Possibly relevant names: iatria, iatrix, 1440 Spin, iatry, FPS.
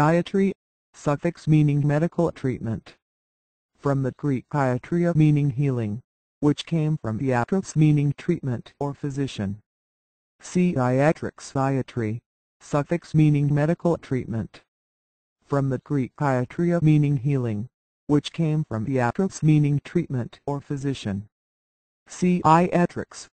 Iatry, suffix meaning medical treatment. From the Greek iatria meaning healing, which came from iatrix meaning treatment or physician. See iatrix, iatry, suffix meaning medical treatment. From the Greek iatria meaning healing, which came from iatrix meaning treatment or physician. See iatrix.